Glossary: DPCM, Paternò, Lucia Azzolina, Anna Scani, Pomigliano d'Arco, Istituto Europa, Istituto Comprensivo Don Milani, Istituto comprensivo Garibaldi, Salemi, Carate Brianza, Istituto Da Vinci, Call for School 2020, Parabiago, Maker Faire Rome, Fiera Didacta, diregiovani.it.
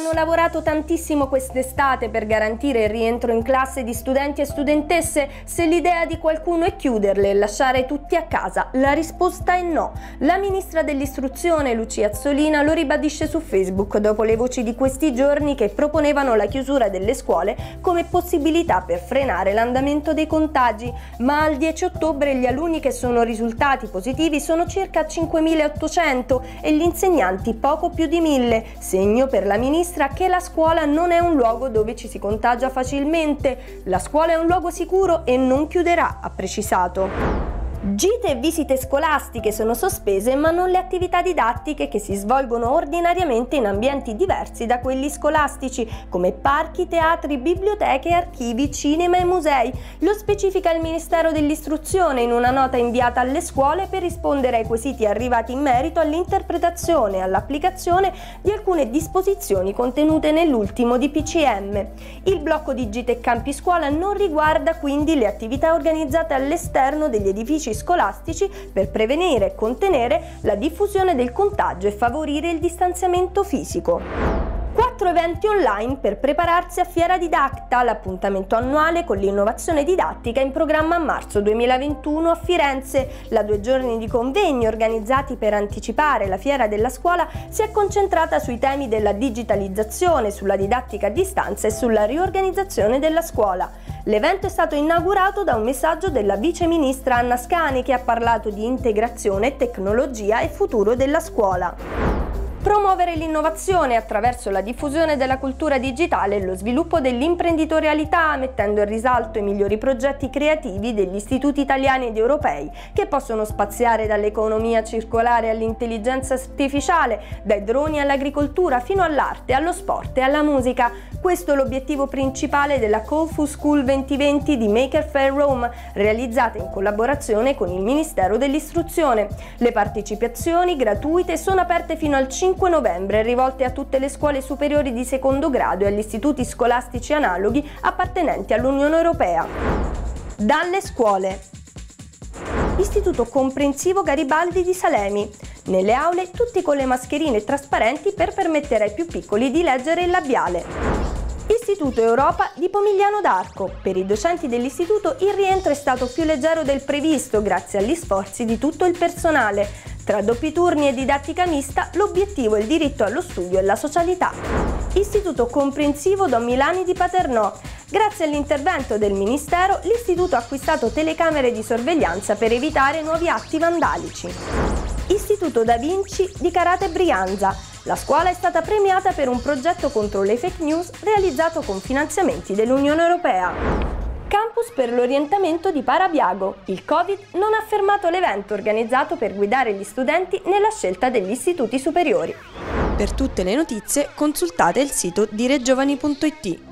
hanno lavorato tantissimo quest'estate per garantire il rientro in classe di studenti e studentesse. Se l'idea di qualcuno è chiuderle e lasciare tutti a casa, la risposta è no. La ministra dell'istruzione Lucia Azzolina lo ribadisce su Facebook dopo le voci di questi giorni che proponevano la chiusura delle scuole come possibilità per frenare l'andamento dei contagi. Ma al 10 ottobre gli alunni che sono risultati positivi sono circa 5.800 e gli insegnanti poco più di 1.000, segno per la ministra che la scuola non è un luogo dove ci si contagia facilmente. La scuola è un luogo sicuro e non chiuderà, ha precisato. Gite e visite scolastiche sono sospese, ma non le attività didattiche che si svolgono ordinariamente in ambienti diversi da quelli scolastici, come parchi, teatri, biblioteche, archivi, cinema e musei. Lo specifica il Ministero dell'Istruzione in una nota inviata alle scuole per rispondere ai quesiti arrivati in merito all'interpretazione e all'applicazione di alcune disposizioni contenute nell'ultimo DPCM. Il blocco di gite e campi scuola non riguarda quindi le attività organizzate all'esterno degli edifici scolastici per prevenire e contenere la diffusione del contagio e favorire il distanziamento fisico. 4 eventi online per prepararsi a Fiera Didacta, l'appuntamento annuale con l'innovazione didattica in programma a marzo 2021 a Firenze. La 2 giorni di convegni organizzati per anticipare la Fiera della Scuola si è concentrata sui temi della digitalizzazione, sulla didattica a distanza e sulla riorganizzazione della scuola. L'evento è stato inaugurato da un messaggio della vice ministra Anna Scani, che ha parlato di integrazione, tecnologia e futuro della scuola. Promuovere l'innovazione attraverso la diffusione della cultura digitale e lo sviluppo dell'imprenditorialità, mettendo in risalto i migliori progetti creativi degli istituti italiani ed europei, che possono spaziare dall'economia circolare all'intelligenza artificiale, dai droni all'agricoltura fino all'arte, allo sport e alla musica. Questo è l'obiettivo principale della Call for School 2020 di Maker Faire Rome, realizzata in collaborazione con il Ministero dell'Istruzione. Le partecipazioni gratuite sono aperte fino al 5 novembre, rivolte a tutte le scuole superiori di secondo grado e agli istituti scolastici analoghi appartenenti all'Unione Europea. Dalle scuole. Istituto Comprensivo Garibaldi di Salemi. Nelle aule tutti con le mascherine trasparenti per permettere ai più piccoli di leggere il labiale. Istituto Europa di Pomigliano d'Arco. Per i docenti dell'istituto il rientro è stato più leggero del previsto grazie agli sforzi di tutto il personale. Tra doppi turni e didattica mista, l'obiettivo è il diritto allo studio e la socialità. Istituto Comprensivo Don Milani di Paternò. Grazie all'intervento del Ministero, l'Istituto ha acquistato telecamere di sorveglianza per evitare nuovi atti vandalici. Istituto Da Vinci di Carate Brianza. La scuola è stata premiata per un progetto contro le fake news realizzato con finanziamenti dell'Unione Europea. Campus per l'orientamento di Parabiago. Il Covid non ha fermato l'evento organizzato per guidare gli studenti nella scelta degli istituti superiori. Per tutte le notizie consultate il sito diregiovani.it.